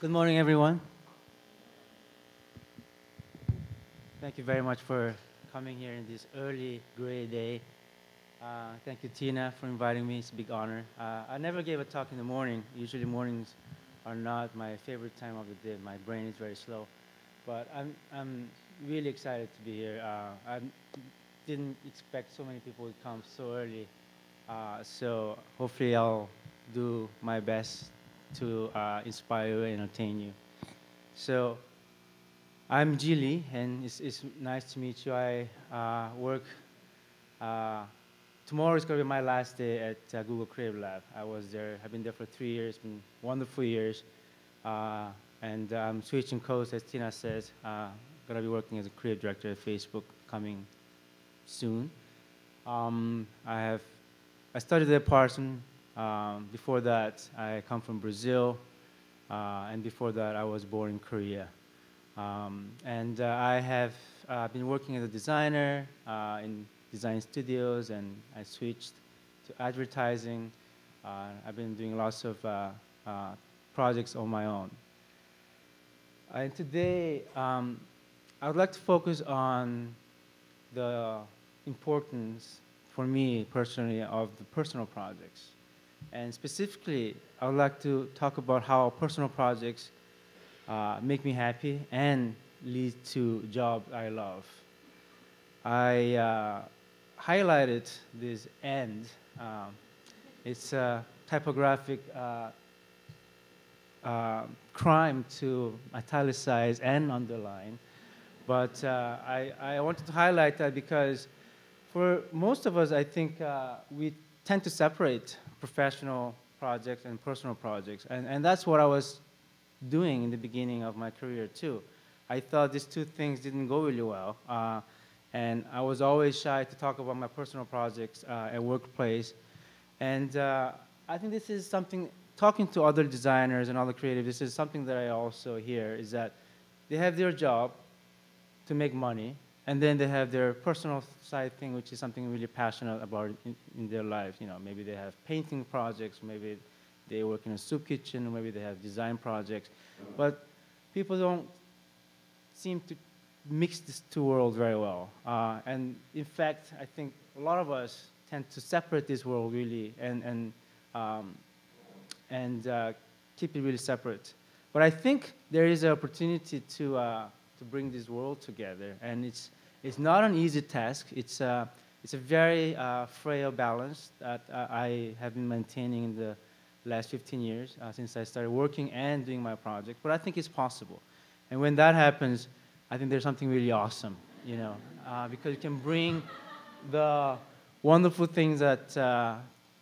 Good morning, everyone. Thank you very much for coming here in this early gray day. Thank you, Tina, for inviting me. It's a big honor. I never gave a talk in the morning. Usually mornings are not my favorite time of the day. My brain is very slow. But I'm really excited to be here. I didn't expect so many people would come so early. So hopefully I'll do my best to inspire and entertain you. So I'm Ji Lee, and it's nice to meet you. I work, tomorrow is going to be my last day at Google Creative Lab. I've been there for 3 years, been wonderful years. And I'm switching codes, as Tina says. Going to be working as a creative director at Facebook coming soon. I studied at Parsons. Before that, I come from Brazil, and before that, I was born in Korea. I have been working as a designer in design studios, and I switched to advertising. I've been doing lots of projects on my own. And today, I would like to focus on the importance, for me personally, of the personal projects. And specifically, I would like to talk about how personal projects make me happy and lead to jobs I love. I highlighted this "and." It's a typographic crime to italicize and underline. But I wanted to highlight that because for most of us, I think we tend to separate professional projects and personal projects. And that's what I was doing in the beginning of my career, too. I thought these two things didn't go really well. And I was always shy to talk about my personal projects at workplace. And I think this is something, talking to other designers and other creatives, this is something that I also hear, is that they have their job to make money, and then they have their personal side thing, which is something really passionate about in their life. You know, maybe they have painting projects, maybe they work in a soup kitchen, maybe they have design projects. But people don't seem to mix these two worlds very well. And in fact, I think a lot of us tend to separate this world really and keep it really separate. But I think there is an opportunity to bring this world together, and it's not an easy task. It's a very frail balance that I have been maintaining in the last 15 years since I started working and doing my project. But I think it's possible, and when that happens, I think there's something really awesome, you know, because you can bring the wonderful things that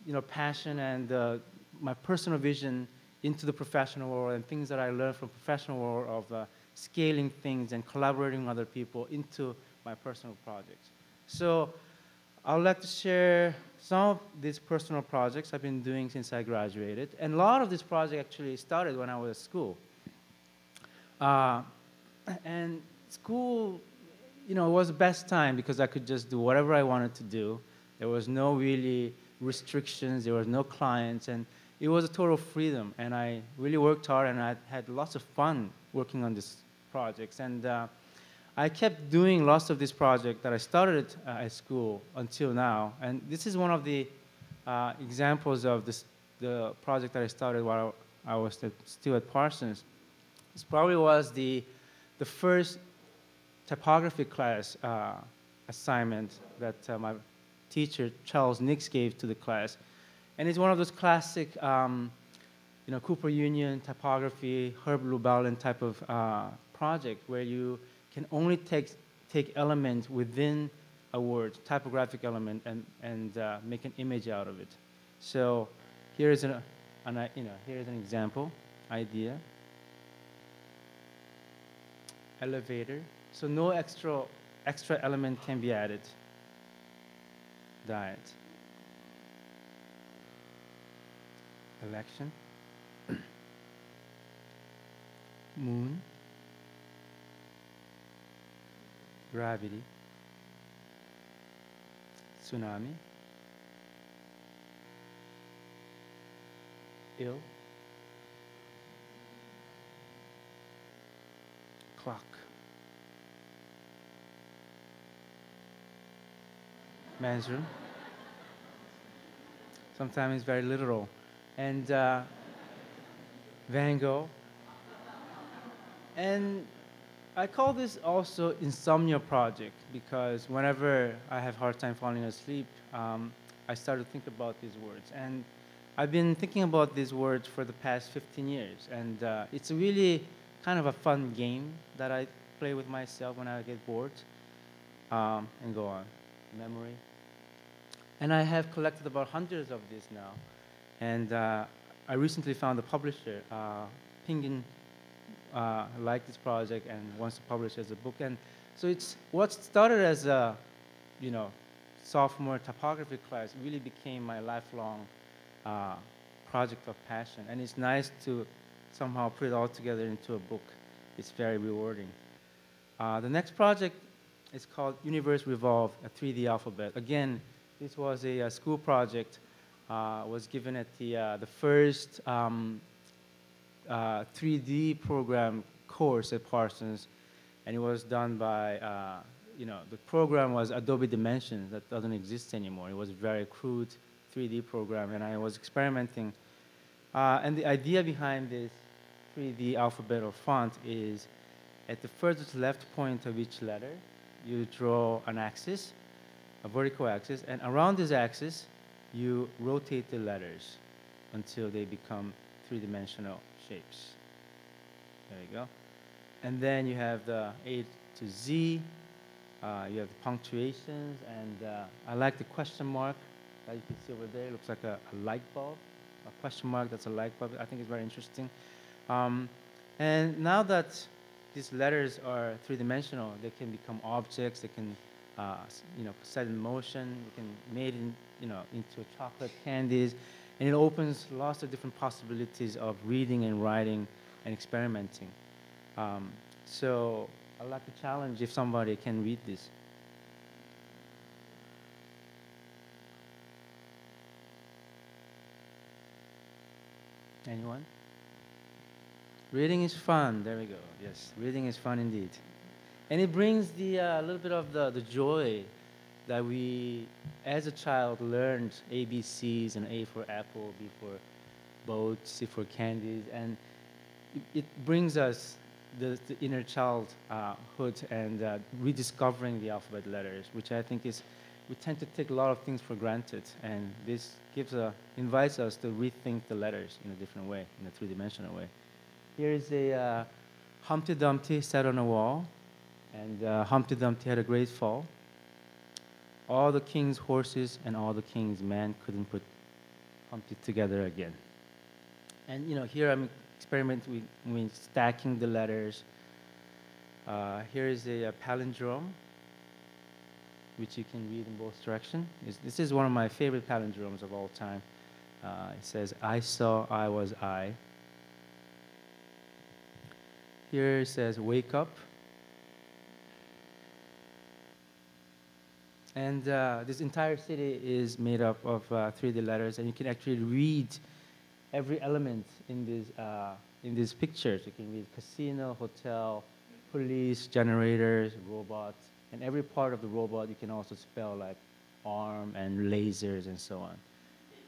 you know, passion and my personal vision into the professional world, and things that I learned from professional world of scaling things and collaborating with other people into my personal projects. So I would like to share some of these personal projects I've been doing since I graduated. And a lot of these projects actually started when I was at school. And school, you know, was the best time because I could just do whatever I wanted to do. There was no really restrictions, there was no clients, and it was a total freedom. And I really worked hard, and I had lots of fun working on these projects. And I kept doing lots of this project that I started at school until now. And this is one of the examples of the project that I started while I was still at Parsons. This probably was the first typography class assignment that my teacher, Charles Nix, gave to the class. And it's one of those classic you know, Cooper Union typography, Herb Lubalin type of project where you can only take elements within a word, typographic element, and make an image out of it. So here is an example idea. Elevator, So no extra element can be added. Diet. Election. Moon. Gravity. Tsunami. Ill. Clock. Measure. Sometimes it's very literal. And Van Gogh. And I call this also insomnia project because whenever I have a hard time falling asleep, I start to think about these words. And I've been thinking about these words for the past 15 years. And it's really kind of a fun game that I play with myself when I get bored and go on. Memory. And I have collected about hundreds of these now. And I recently found a publisher, Pingin, liked this project and wants to publish it as a book. And so it's what started as a, you know, sophomore typography class really became my lifelong project of passion. And it's nice to somehow put it all together into a book. It's very rewarding. The next project is called Universe Revolve, a 3D alphabet. Again, this was a school project. Was given at the first 3D program course at Parsons, and it was done by, you know, the program was Adobe Dimensions that doesn't exist anymore. It was a very crude 3D program, and I was experimenting. And the idea behind this 3D alphabet or font is at the furthest left point of each letter, you draw an axis, a vertical axis, and around this axis, you rotate the letters until they become three-dimensional shapes. There you go. And then you have the A to Z, you have the punctuations, and I like the question mark that you can see over there. It looks like a light bulb, a question mark that's a light bulb. I think it's very interesting. And now that these letters are three-dimensional, they can become objects, they can you know, set in motion, you can made in, you know, into chocolate candies, and it opens lots of different possibilities of reading and writing and experimenting. So I'd like to challenge if somebody can read this. Anyone? Reading is fun, there we go. Yes, reading is fun indeed. And it brings the little bit of the joy that we, as a child, learned A, B, C's, and A for apple, B for boat, C for candies, and it brings us the inner childhood and rediscovering the alphabet letters, which I think is, we tend to take a lot of things for granted, and this gives invites us to rethink the letters in a different way, in a three-dimensional way. Here is a Humpty Dumpty sat on a wall, and Humpty Dumpty had a great fall. All the king's horses and all the king's men couldn't put Humpty together again. And you know, here I'm experimenting with stacking the letters. Here is a palindrome, which you can read in both directions. This is one of my favorite palindromes of all time. It says, I saw, I was I. Here it says, wake up. And this entire city is made up of 3D letters, and you can actually read every element in these pictures. You can read casino, hotel, police, generators, robots, and every part of the robot you can also spell like arm and lasers and so on.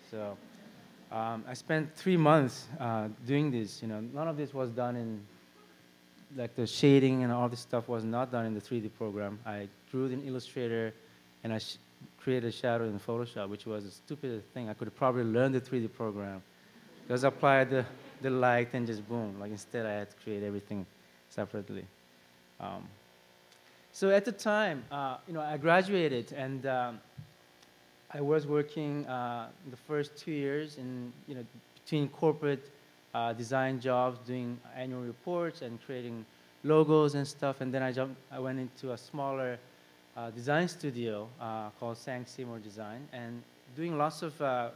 So I spent 3 months doing this. You know, none of this was done in like the shading and all this stuff was not done in the 3D program. I drew it in Illustrator. And I created a shadow in Photoshop, which was the stupidest thing. I could have probably learned the 3D program. Just apply the light and just boom. Like instead, I had to create everything separately. So at the time, you know, I graduated, and I was working the first 2 years in, you know, between corporate design jobs, doing annual reports and creating logos and stuff, and then I went into a smaller design studio called Sang Seymour Design, and doing lots of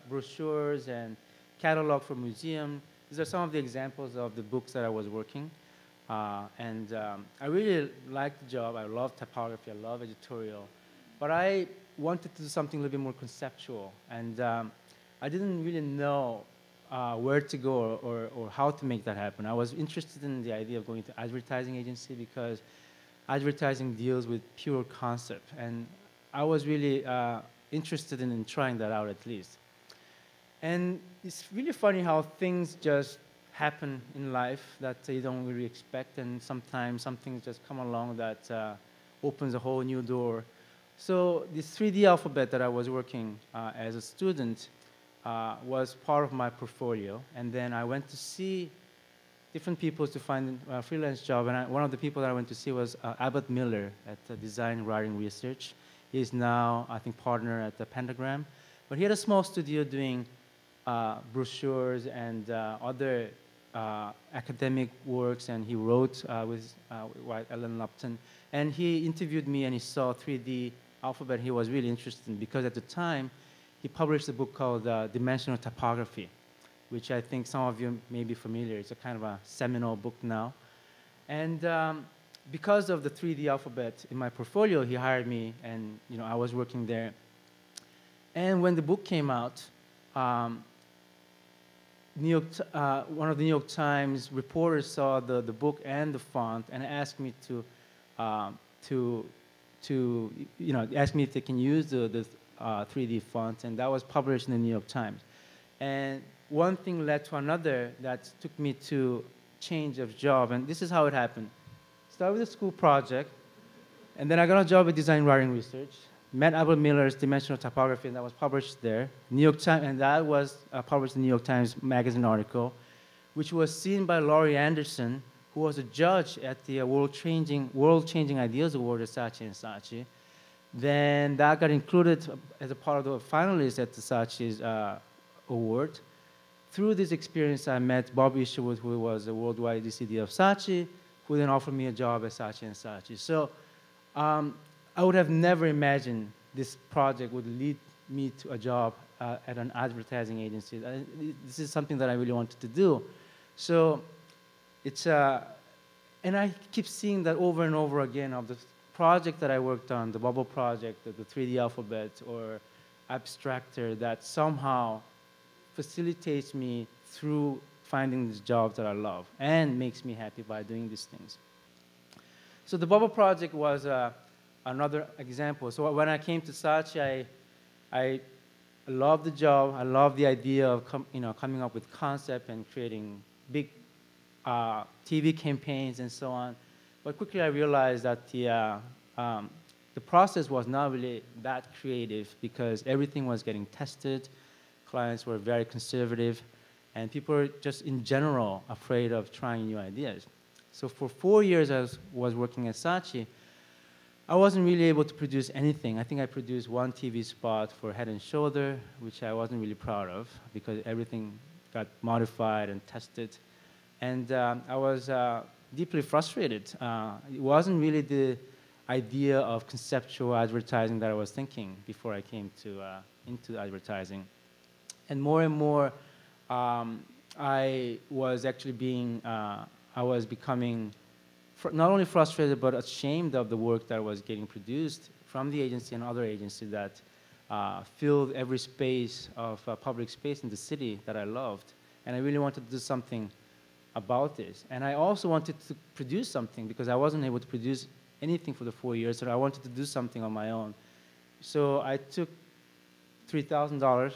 brochures and catalog for museum. These are some of the examples of the books that I was working. I really liked the job. I love typography, I love editorial, but I wanted to do something a little bit more conceptual, and I didn't really know where to go or how to make that happen. I was interested in the idea of going to advertising agency because advertising deals with pure concept, and I was really interested in trying that out at least. And it's really funny how things just happen in life that you don't really expect, and sometimes some things just come along that opens a whole new door. So this 3D alphabet that I was working as a student was part of my portfolio, and then I went to see different people to find a freelance job, and one of the people that I went to see was Abbott Miller at Design Writing Research. He is now, I think, partner at the Pentagram, but he had a small studio doing brochures and other academic works, and he wrote with Ellen Lupton, and he interviewed me, and he saw 3D alphabet. He was really interested in, because at the time he published a book called Dimensional Typography, which I think some of you may be familiar. It's a kind of a seminal book now. And because of the 3D alphabet in my portfolio, he hired me, and you know, I was working there. And when the book came out, one of the New York Times reporters saw the book and the font and asked me asked me if they can use the 3D font, and that was published in the New York Times. And one thing led to another that took me to change of job, and this is how it happened. Start with a school project, and then I got a job at Design Writing Research, met Albert Miller's Dimensional Typography, and that was published there. New York Times, and that was published in the New York Times magazine article, which was seen by Laurie Anderson, who was a judge at the World Changing Ideas Award at Saatchi and Saatchi. Then that got included as a part of the finalists at the Saatchi's award. Through this experience, I met Bob Isherwood, who was the worldwide DCD of Saatchi, who then offered me a job at Saatchi and Saatchi. So I would have never imagined this project would lead me to a job at an advertising agency. This is something that I really wanted to do. So it's and I keep seeing that over and over again of the project that I worked on, the bubble project, the 3D alphabet, or abstractor, that somehow facilitates me through finding this job that I love and makes me happy by doing these things. So the bubble project was another example. So when I came to Saatchi, I loved the job. I loved the idea of coming up with concept and creating big TV campaigns and so on. But quickly I realized that the process was not really that creative because everything was getting tested. Clients were very conservative, and people were just in general afraid of trying new ideas. So for 4 years I was working at Saatchi, I wasn't really able to produce anything. I think I produced one TV spot for Head and Shoulder, which I wasn't really proud of because everything got modified and tested. And I was deeply frustrated. It wasn't really the idea of conceptual advertising that I was thinking before I came to into advertising. And more, I was actually being, I was becoming not only frustrated but ashamed of the work that was getting produced from the agency and other agencies that filled every space of public space in the city that I loved. And I really wanted to do something about this. And I also wanted to produce something because I wasn't able to produce anything for the 4 years, so I wanted to do something on my own. So I took $3,000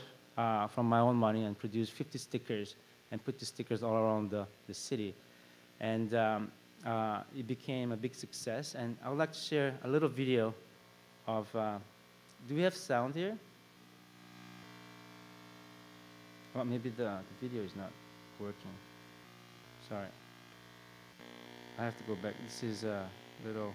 from my own money and produced 50 stickers and put the stickers all around the city. And it became a big success. And I would like to share a little video of, do we have sound here? Well, maybe the video is not working. Sorry, I have to go back. This is a little.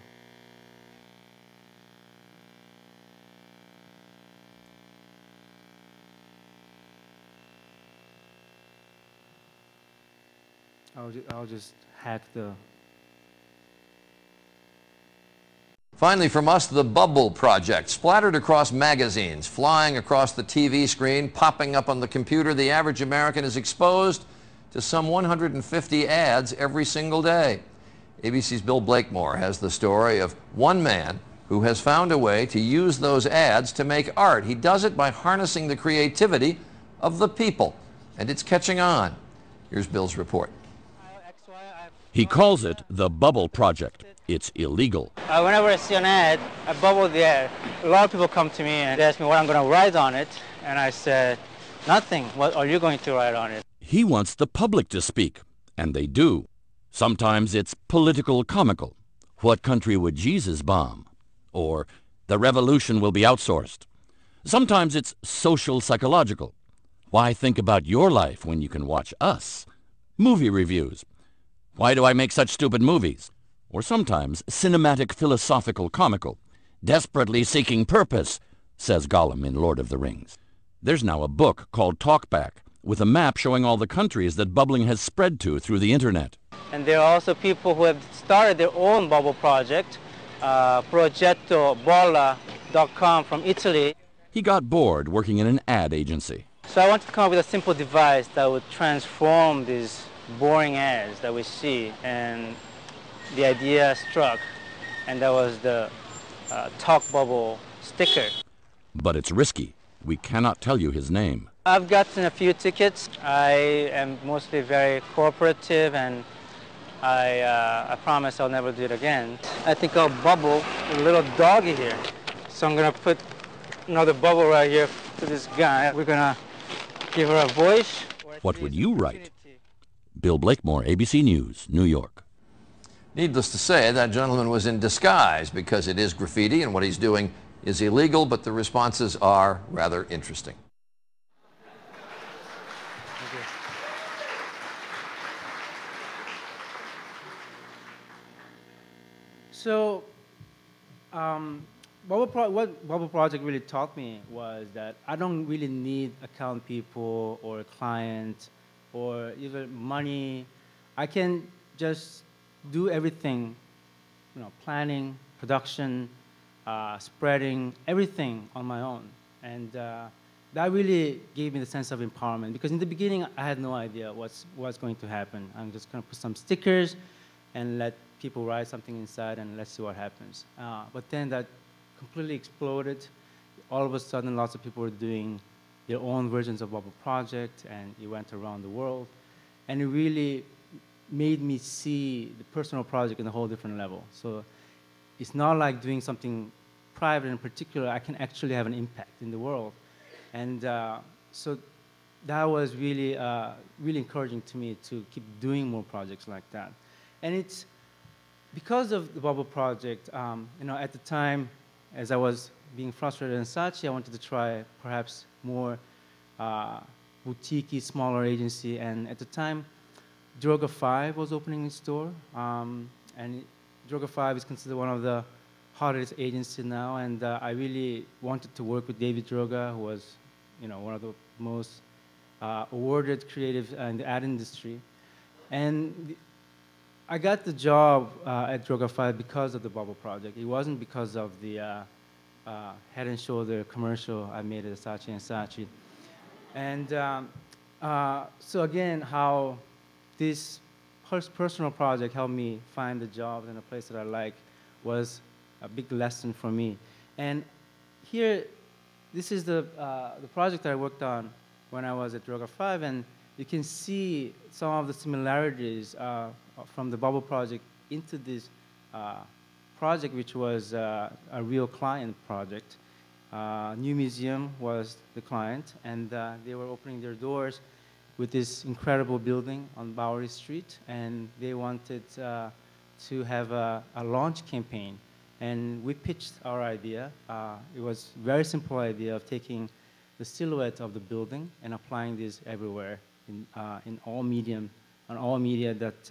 I'll just hack the Finally from us, the Bubble Project. Splattered across magazines, flying across the TV screen, popping up on the computer, the average American is exposed to some 150 ads every single day. ABC's Bill Blakemore has the story of one man who has found a way to use those ads to make art. He does it by harnessing the creativity of the people, and it's catching on. Here's Bill's report. He calls it the Bubble Project. It's illegal. Whenever I see an ad, I bubble the ad. A lot of people come to me and ask me what I'm going to write on it, and I said, nothing. What are you going to write on it? He wants the public to speak, and they do. Sometimes it's political comical. What country would Jesus bomb? Or the revolution will be outsourced. Sometimes it's social psychological. Why think about your life when you can watch us? Movie reviews. Why do I make such stupid movies? Or sometimes cinematic philosophical comical. Desperately seeking purpose, says Gollum in Lord of the Rings. There's now a book called Talkback, with a map showing all the countries that bubbling has spread to through the internet. And there are also people who have started their own bubble project, ProgettoBolla.com from Italy. He got bored working in an ad agency. So I wanted to come up with a simple device that would transform these boring ads that we see, and the idea struck, and that was the talk bubble sticker. But it's risky. We cannot tell you his name. I've gotten a few tickets. I am mostly very cooperative, and I promise I'll never do it again. I think I'll bubble a little doggy here. So I'm going to put another bubble right here to this guy. We're going to give her a voice. What would you write? Bill Blakemore, ABC News, New York. Needless to say, that gentleman was in disguise, because it is graffiti and what he's doing is illegal, but the responses are rather interesting. So, what Bubble Project really taught me was that I don't really need account people or clients or even money. I can just do everything, you know, planning, production, spreading, everything on my own. And that really gave me the sense of empowerment, because in the beginning, I had no idea what's going to happen. I'm just going to put some stickers and let people write something inside and let's see what happens. But then that completely exploded. All of a sudden, lots of people were doing their own versions of Bubble Project, and it went around the world. And it really made me see the personal project on a whole different level. So it's not like doing something private in particular. I can actually have an impact in the world. And so that was really, really encouraging to me to keep doing more projects like that. And it's because of the Bubble Project, you know, at the time, as I was being frustrated in Saatchi, I wanted to try perhaps more boutique-y, smaller agency. And at the time, Droga 5 was opening its door. And Droga 5 is considered one of the hottest agencies now. And I really wanted to work with David Droga, who was, you know, one of the most awarded creatives in the ad industry. And I got the job at Droga 5 because of the Bubble Project. It wasn't because of the Head and Shoulder commercial I made at Saatchi and Saatchi. And so again, how this personal project helped me find the job and a place that I like was a big lesson for me. And here, this is the project that I worked on when I was at Droga 5, and you can see some of the similarities from the Bubble Project into this project, which was a real client project. New Museum was the client, and they were opening their doors with this incredible building on Bowery Street, and they wanted to have a launch campaign. And we pitched our idea. It was a very simple idea of taking the silhouette of the building and applying this everywhere in all medium, on all media that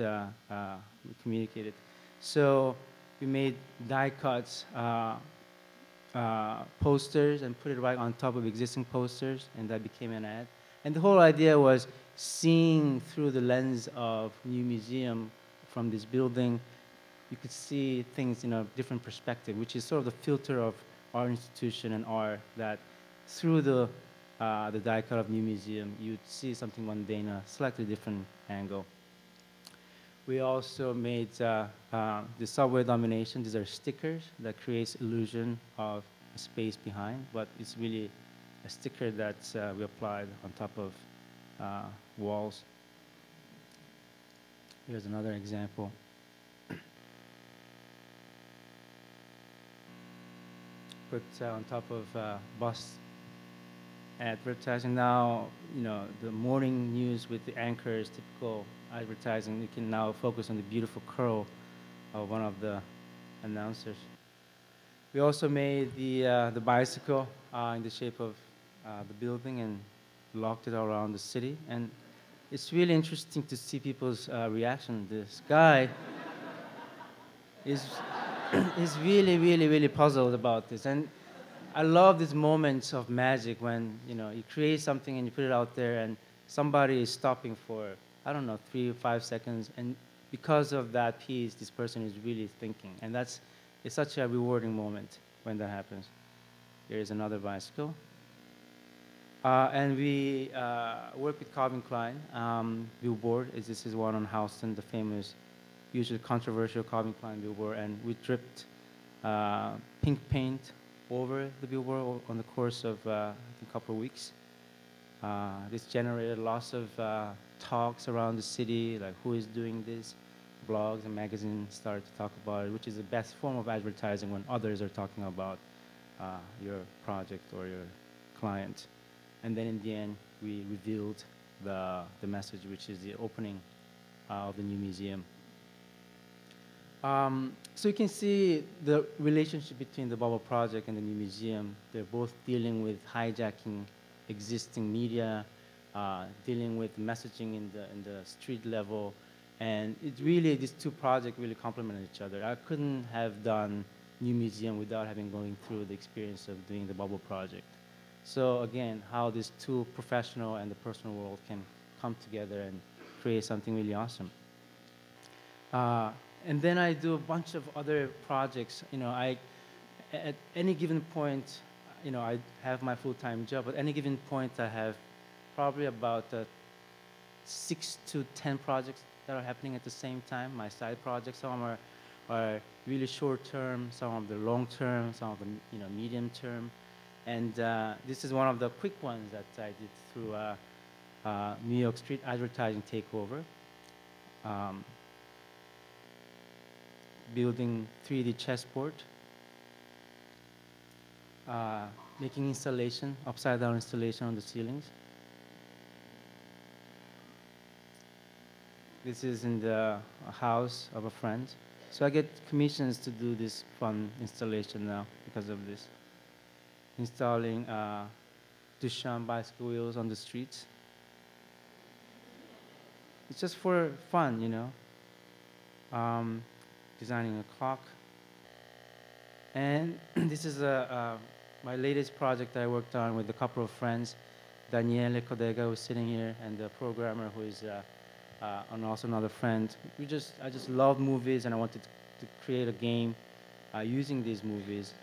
we communicated. So we made die cuts, posters, and put it right on top of existing posters, and that became an ad. And the whole idea was seeing through the lens of New Museum from this building, you could see things in a different perspective, which is sort of the filter of our institution and art, that through the die-cut of New Museum, you'd see something mundane, a slightly different angle. We also made the subway domination. These are stickers that creates illusion of space behind, but it's really a sticker that we applied on top of walls. Here's another example. Put on top of bus advertising. Now, you know, the morning news with the anchors, typical advertising, you can now focus on the beautiful curl of one of the announcers. We also made the bicycle in the shape of the building and locked it all around the city. And it's really interesting to see people's reaction. This guy is really, really, really puzzled about this. And I love these moments of magic when, you know, you create something and you put it out there and somebody is stopping for, I don't know, 3 or 5 seconds, and because of that piece, this person is really thinking. And that's, it's such a rewarding moment when that happens. Here is another bicycle. And we work with Calvin Klein. Billboard, this is one on Houston, the famous, usually controversial Calvin Klein billboard, and we dripped pink paint over the billboard on the course of a couple of weeks. This generated lots of talks around the city, like who is doing this. Blogs and magazines started to talk about it, which is the best form of advertising, when others are talking about your project or your client. And then in the end, we revealed the message, which is the opening of the new museum. So you can see the relationship between the Bubble Project and the new museum. They're both dealing with hijacking existing media, dealing with messaging in the street level, and it really, these two projects really complement each other. I couldn't have done New Museum without having going through the experience of doing the Bubble Project. So again, how these two professional and the personal world can come together and create something really awesome. And then I do a bunch of other projects. You know, at any given point, you know, I have my full-time job. At any given point, I have probably about 6 to 10 projects that are happening at the same time. My side projects, some are really short-term, some of the long-term, some of the, you know, medium-term. And this is one of the quick ones that I did through New York Street Advertising Takeover. Building 3D chessboard. Making installation, upside-down installation on the ceilings. This is in the house of a friend. So I get commissions to do this fun installation now because of this. Installing Duchamp bicycle wheels on the streets. It's just for fun, you know. Designing a clock. And this is my latest project that I worked on with a couple of friends, Danielle Codega, who's sitting here, and the programmer, who is and also another friend. I just love movies, and I wanted to create a game using these movies,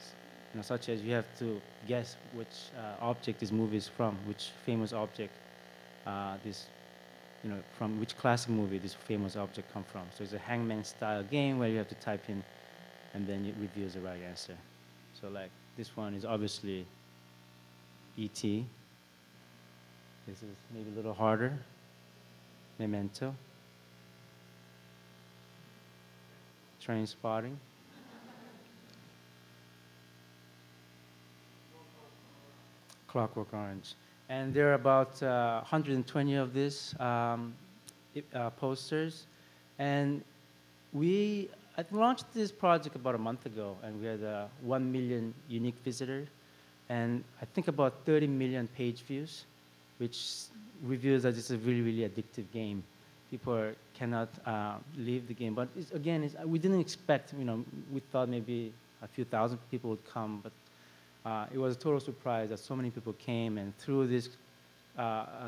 you know, such as you have to guess which object this movie is from, which famous object this, you know, from which classic movie this famous object comes from. So it's a hangman-style game where you have to type in, and then it reveals the right answer. So like this one is obviously E.T. This is maybe a little harder. Memento. Train Spotting. Clockwork Orange. And there are about 120 of these posters. And I launched this project about a month ago, and we had 1 million unique visitors, and I think about 30 million page views, which reveals that it's a really, really addictive game. People cannot leave the game. But it's, again, we didn't expect, you know, we thought maybe a few thousand people would come, but it was a total surprise that so many people came. And through this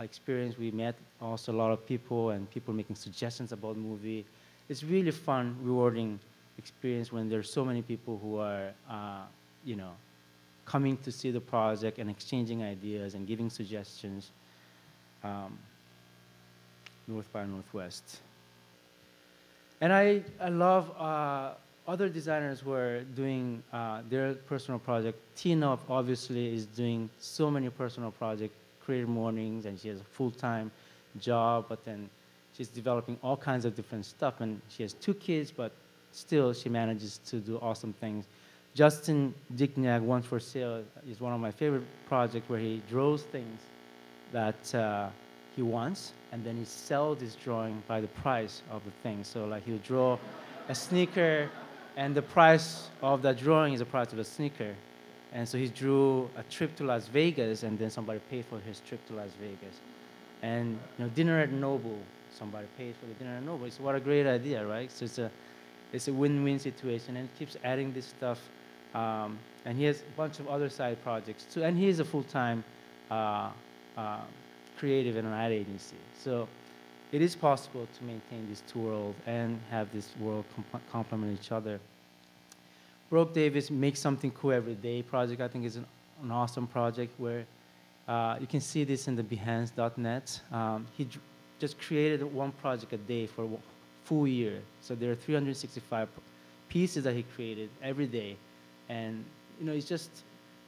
experience, we met also a lot of people, and people making suggestions about the movie. It's really fun, rewarding experience when there's so many people who are, you know, coming to see the project and exchanging ideas and giving suggestions. North by Northwest. And I love other designers who are doing their personal project. Tina obviously is doing so many personal projects, Creative Mornings, and she has a full-time job, but then she's developing all kinds of different stuff, and she has 2 kids, but still she manages to do awesome things. Justin Dignac, One for Sale, is one of my favorite projects where he draws things that he wants, and then he sells his drawing by the price of the thing. So like he'll draw a sneaker, and the price of that drawing is the price of the sneaker. And so he drew a trip to Las Vegas, and then somebody paid for his trip to Las Vegas. And you know, dinner at Noble, somebody paid for the dinner at Noble. So what a great idea, right? So it's a win-win situation, and he keeps adding this stuff. And he has a bunch of other side projects too, and he is a full-time creative in an ad agency. So it is possible to maintain this 2 worlds and have this world complement each other. Brooke Davis Makes Something Cool Every Day project, I think, is an awesome project where you can see this in the Behance.net. He just created one project a day for a full year. So there are 365 pieces that he created every day. And you know, it's just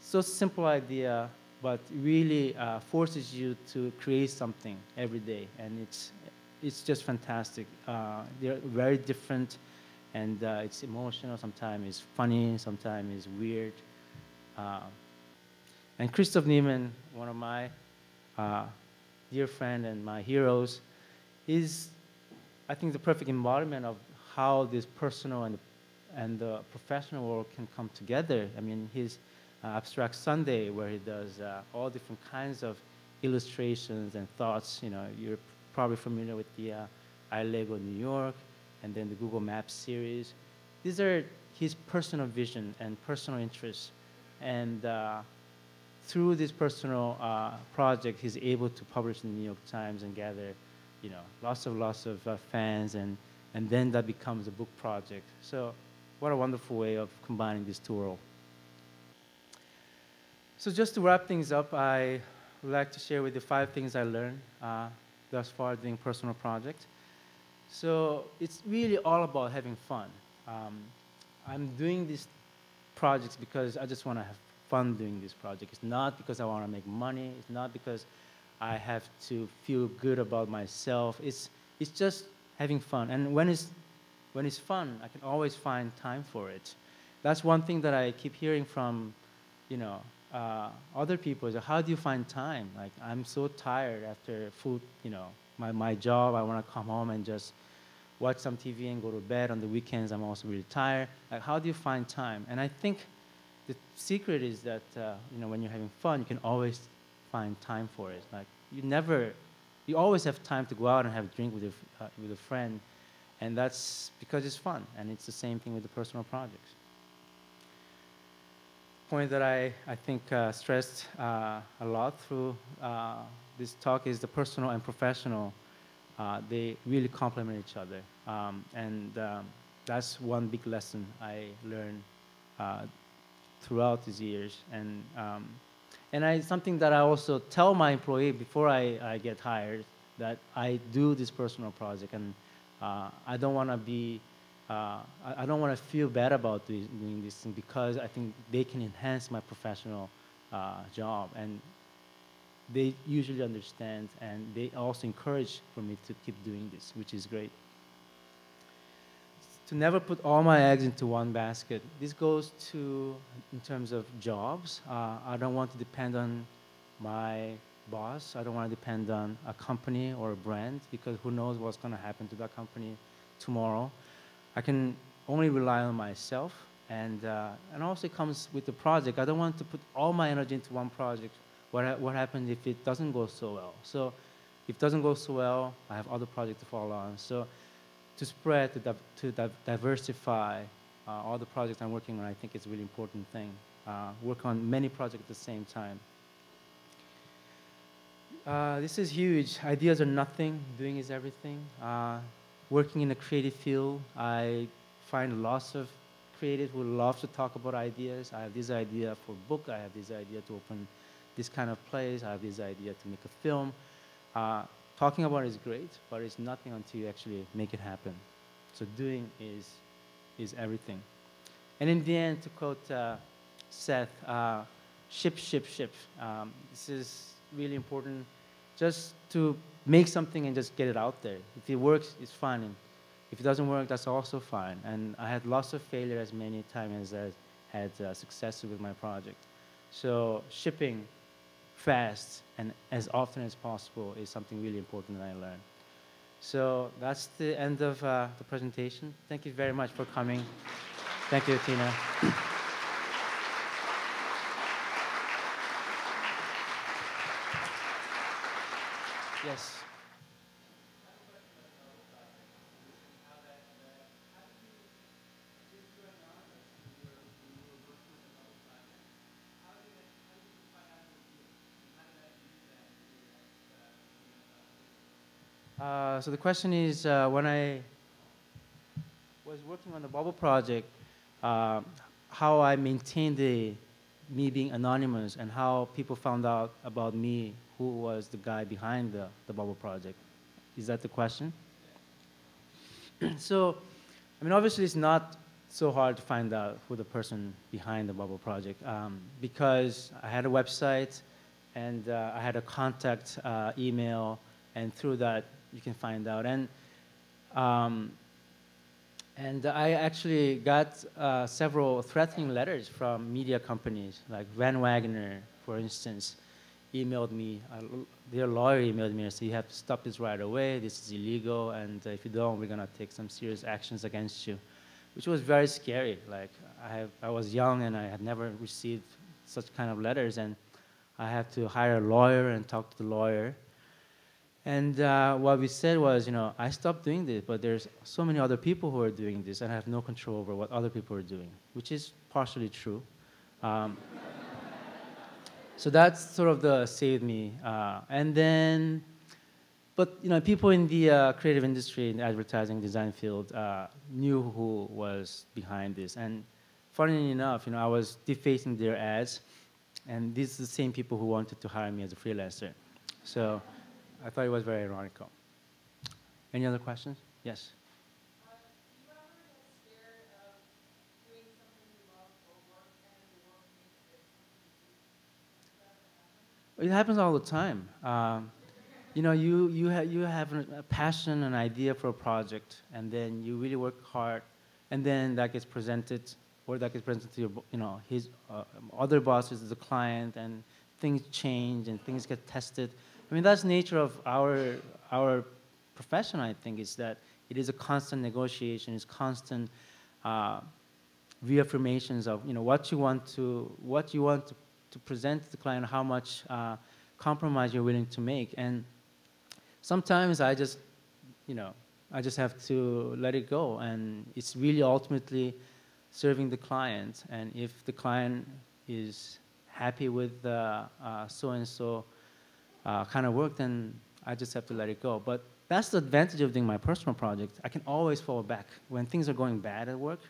so simple idea, but really forces you to create something every day. And it's just fantastic. They're very different, and it's emotional. Sometimes it's funny, sometimes it's weird. And Christoph Niemann, one of my dear friend and my heroes, is, I think, the perfect embodiment of how this personal and the professional world can come together. I mean, his Abstract Sunday, where he does all different kinds of illustrations and thoughts. You know, you're probably familiar with the iLego New York, and then the Google Maps series. These are his personal vision and personal interests, and through this personal project, he's able to publish in the New York Times and gather, you know, lots of fans, and then that becomes a book project. So, what a wonderful way of combining these 2 worlds. So just to wrap things up, I would like to share with you 5 things I learned thus far doing personal projects. So it's really all about having fun. I'm doing these projects because I just want to have fun doing this project. It's not because I want to make money. It's not because I have to feel good about myself. It's just having fun. And when it's fun, I can always find time for it. That's one thing that I keep hearing from, you know, other people is, how do you find time? Like, I'm so tired after food, you know, my job. I want to come home and just watch some TV and go to bed. On the weekends, I'm also really tired. Like, how do you find time? And I think the secret is that, you know, when you're having fun, you can always find time for it. Like, you always have time to go out and have a drink with a friend. And that's because it's fun. And it's the same thing with the personal projects. Point that I think stressed a lot through this talk is the personal and professional. They really complement each other. That's one big lesson I learned throughout these years. And something that I also tell my employee before I get hired, that I do this personal project, and I don't want to be I don't want to feel bad about doing this thing, because I think they can enhance my professional job, and they usually understand, and they also encourage for me to keep doing this, which is great. To never put all my eggs into one basket. This goes to, in terms of jobs, I don't want to depend on my boss. I don't want to depend on a company or a brand, because who knows what's going to happen to that company tomorrow. I can only rely on myself, and also it comes with the project. I don't want to put all my energy into one project. What happens if it doesn't go so well? So if it doesn't go so well, I have other projects to follow on. So to spread, to diversify all the projects I'm working on, I think it's a really important thing. Work on many projects at the same time. This is huge. Ideas are nothing. Doing is everything. Working in the creative field, I find lots of creatives who love to talk about ideas. I have this idea for a book. I have this idea to open this kind of place. I have this idea to make a film. Talking about it is great, but it's nothing until you actually make it happen. So doing is everything. And in the end, to quote Seth, ship, ship, ship. This is really important, just to make something and just get it out there. If it works, it's fine. And if it doesn't work, that's also fine. And I had lots of failure as many times as I had success with my project. So shipping fast and as often as possible is something really important that I learned. So that's the end of the presentation. Thank you very much for coming. Thank you, Tina. Yes. So the question is, when I was working on the Bubble project, how I maintained me being anonymous and how people found out about me, who was the guy behind the Bubble project. Is that the question? So, I mean, obviously it's not so hard to find out who the person behind the Bubble project, because I had a website and I had a contact email, and through that, you can find out. And I actually got several threatening letters from media companies, like Van Wagner, for instance, emailed me. Their lawyer emailed me and said, you have to stop this right away. This is illegal. And if you don't, we're going to take some serious actions against you, which was very scary. Like, I was young, and I had never received such kind of letters. And I had to hire a lawyer and talk to the lawyer. And what we said was, you know, I stopped doing this, but there's so many other people who are doing this, and I have no control over what other people are doing, which is partially true. So that's sort of the saved me. And then, but you know, people in the creative industry, in the advertising design field, knew who was behind this. And funnily enough, you know, I was defacing their ads, and these are the same people who wanted to hire me as a freelancer. So I thought it was very ironical. Any other questions? Yes. Do you ever get scared of doing something you love over and the world makes it something you do? It happens all the time. You know, you have a passion, an idea for a project, and then you really work hard, and then that gets presented, or that gets presented to your, you know, his other bosses, the client, and things change and things get tested. I mean, that's the nature of our profession, I think, is that it is a constant negotiation, it's constant reaffirmations of, you know, what you want to present to the client, how much compromise you're willing to make. And sometimes I just, you know, I just have to let it go. And it's really ultimately serving the client. And if the client is happy with so-and-so, kind of work, then I just have to let it go. But that's the advantage of doing my personal project. I can always fall back. When things are going bad at work,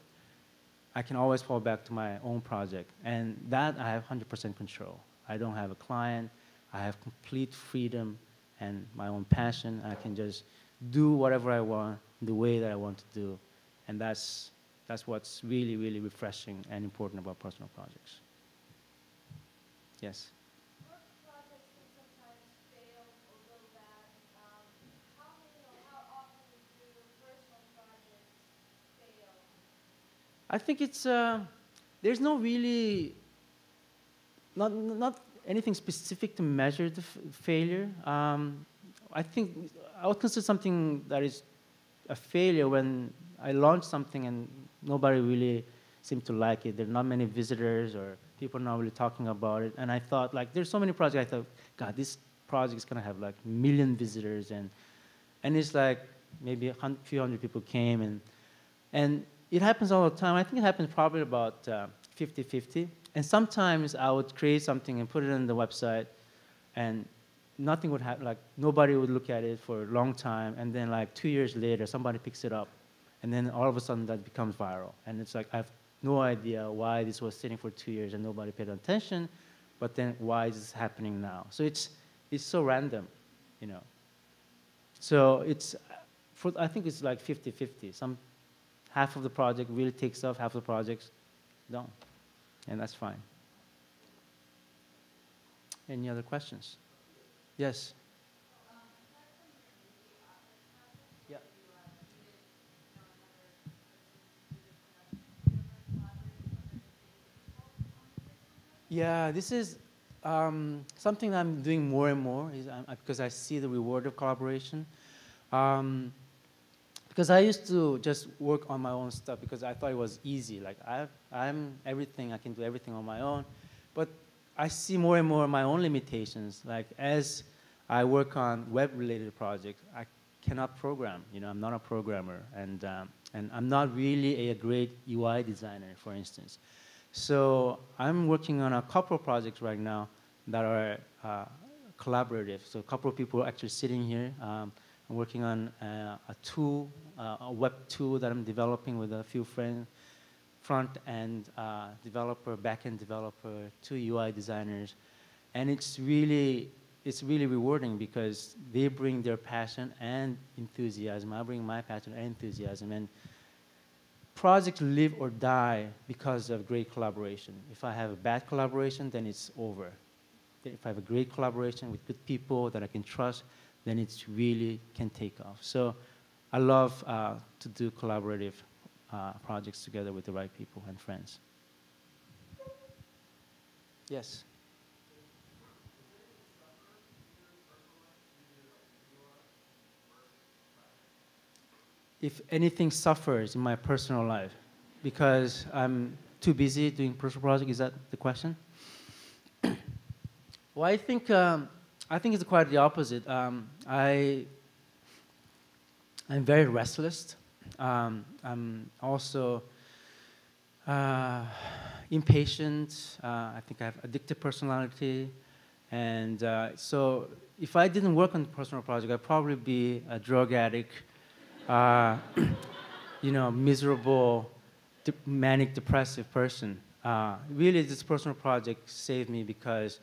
I can always fall back to my own project. And that I have 100% control. I don't have a client. I have complete freedom and my own passion. I can just do whatever I want, the way that I want to do. And that's what's really, really refreshing and important about personal projects. Yes? I think it's, there's no really, not anything specific to measure the failure. I think I would consider something that is a failure when I launch something and nobody really seemed to like it. There are not many visitors or people are not really talking about it. And I thought, like, there's so many projects. I thought, God, this project is going to have like a million visitors. And it's like maybe a few hundred people came. And it happens all the time. I think it happens probably about 50-50. And sometimes I would create something and put it on the website, and nothing would happen. Like, nobody would look at it for a long time. And then, like, 2 years later, somebody picks it up And then all of a sudden that becomes viral. And it's like, I have no idea why this was sitting for 2 years and nobody paid attention, but then why is this happening now? So it's so random, you know. So it's, for, I think it's like 50-50. Some, half of the project really takes off, half of the projects don't. And that's fine. Any other questions? Yes. Yeah, this is something I'm doing more and more is because I see the reward of collaboration. Because I used to just work on my own stuff because I thought it was easy. Like I'm everything, I can do everything on my own. But I see more and more my own limitations. Like as I work on web-related projects, I cannot program. You know, I'm not a programmer, and I'm not really a great UI designer, for instance. So I'm working on a couple of projects right now that are collaborative. So a couple of people are actually sitting here. I'm working on a tool, a web tool that I'm developing with a few friends, front-end developer, back-end developer, two UI designers. And it's really rewarding because they bring their passion and enthusiasm. I bring my passion and enthusiasm. And projects live or die because of great collaboration. If I have a bad collaboration, then it's over. If I have a great collaboration with good people that I can trust, then it really can take off. So I love to do collaborative projects together with the right people and friends. Yes. If anything suffers in my personal life because I'm too busy doing personal projects, is that the question? Well, I think it's quite the opposite. I'm very restless. I'm also impatient. I think I have addictive personality. And so if I didn't work on a personal project, I'd probably be a drug addict, you know, miserable, manic, depressive person. Really, this personal project saved me because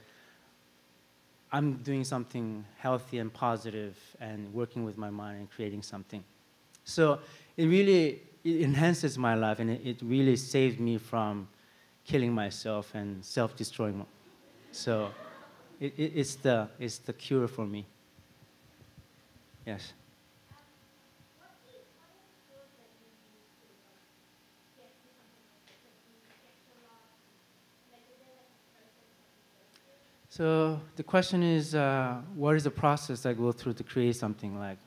I'm doing something healthy and positive and working with my mind and creating something. So it really enhances my life, and it really saved me from killing myself and self-destroying. So it's the cure for me. Yes. So the question is, what is the process I go through to create something? Like,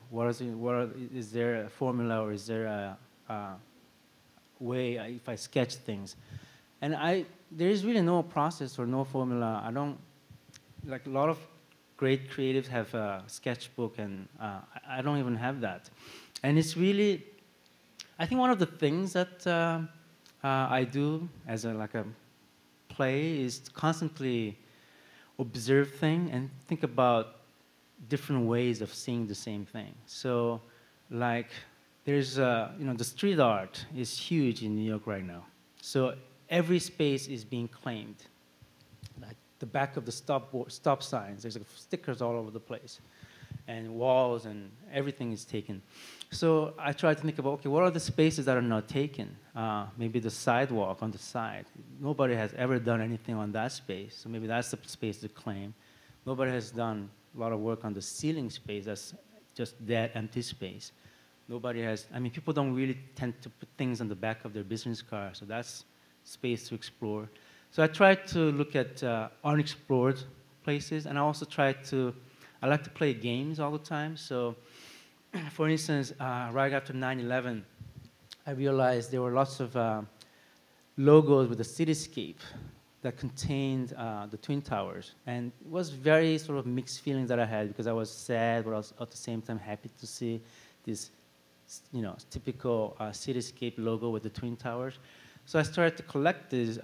is there a formula or is there a way if I sketch things? And there is really no process or no formula. I don't, like a lot of great creatives have a sketchbook, and I don't even have that. And it's really, I think one of the things that I do as like a play is to constantly observe things and think about different ways of seeing the same thing. So, like, there's you know, the street art is huge in New York right now. So every space is being claimed. Like the back of the stop signs, there's like stickers all over the place, and walls and everything is taken. So I try to think about, okay, what are the spaces that are not taken? Maybe the sidewalk on the side. Nobody has ever done anything on that space, so maybe that's the space to claim. Nobody has done a lot of work on the ceiling space, that's just that empty space. Nobody has, I mean, people don't really tend to put things on the back of their business card, so that's space to explore. So I try to look at unexplored places, and I also try to, I like to play games all the time, so for instance, right after 9/11, I realized there were lots of logos with a cityscape that contained the Twin Towers. And it was very sort of mixed feelings that I had because I was sad, but I was at the same time happy to see this, you know, typical cityscape logo with the Twin Towers. So I started to collect these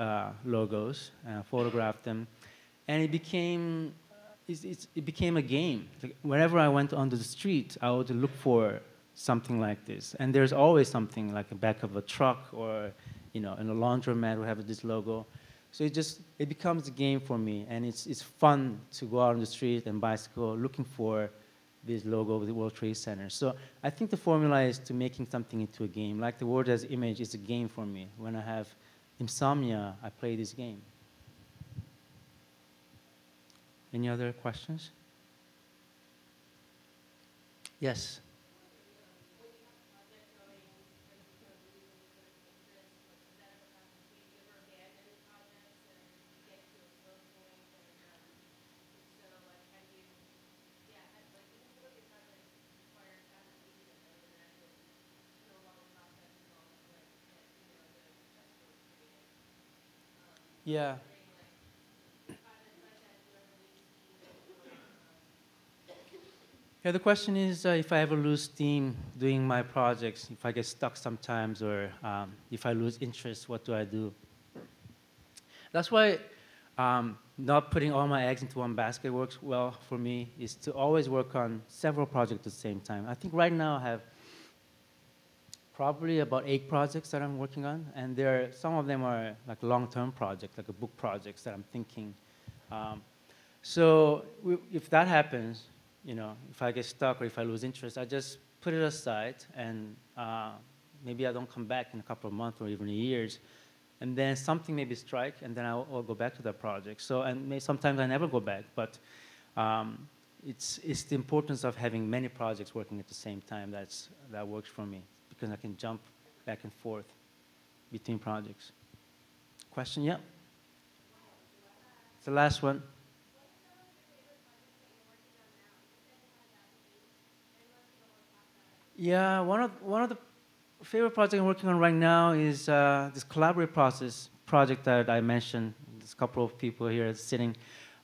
logos, photograph them, and it became it became a game. Whenever I went onto the street, I would look for something like this. And there's always something like the back of a truck or, you know, in a laundromat we have this logo. So it just, it becomes a game for me, and it's fun to go out on the street and bicycle looking for this logo of the World Trade Center. So I think the formula is to making something into a game. Like the word as image is a game for me. When I have insomnia, I play this game. Any other questions? Yes. Yeah. Yeah, the question is if I ever lose steam doing my projects, if I get stuck sometimes, or if I lose interest, what do I do? That's why not putting all my eggs into one basket works well for me, is to always work on several projects at the same time. I think right now I have probably about 8 projects that I'm working on, and there are, some of them are like long-term projects, like a book projects that I'm thinking. So if that happens, you know, if I get stuck or if I lose interest, I just put it aside, and maybe I don't come back in a couple of months or even years, and then something maybe strike, and then I'll go back to that project. So, and sometimes I never go back, but it's the importance of having many projects working at the same time that works for me, because I can jump back and forth between projects. Question? Yeah. It's the last one. Yeah, one of the favorite projects I'm working on right now is this collaborative process project that I mentioned. There's a couple of people here sitting.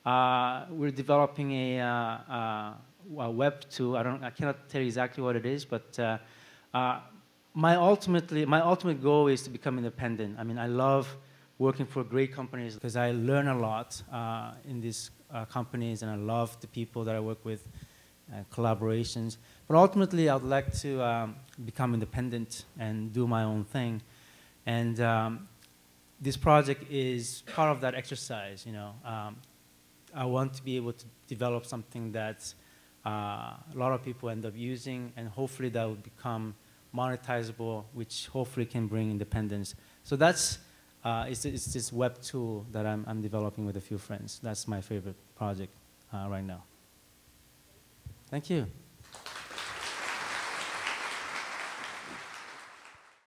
We're developing a web tool. I cannot tell you exactly what it is, but my ultimate goal is to become independent. I mean, I love working for great companies because I learn a lot in these companies, and I love the people that I work with, collaborations. But ultimately, I'd like to become independent and do my own thing. And this project is part of that exercise. You know, I want to be able to develop something that a lot of people end up using, and hopefully that will become monetizable, which hopefully can bring independence. So that's it's this web tool that I'm developing with a few friends. That's my favorite project right now. Thank you.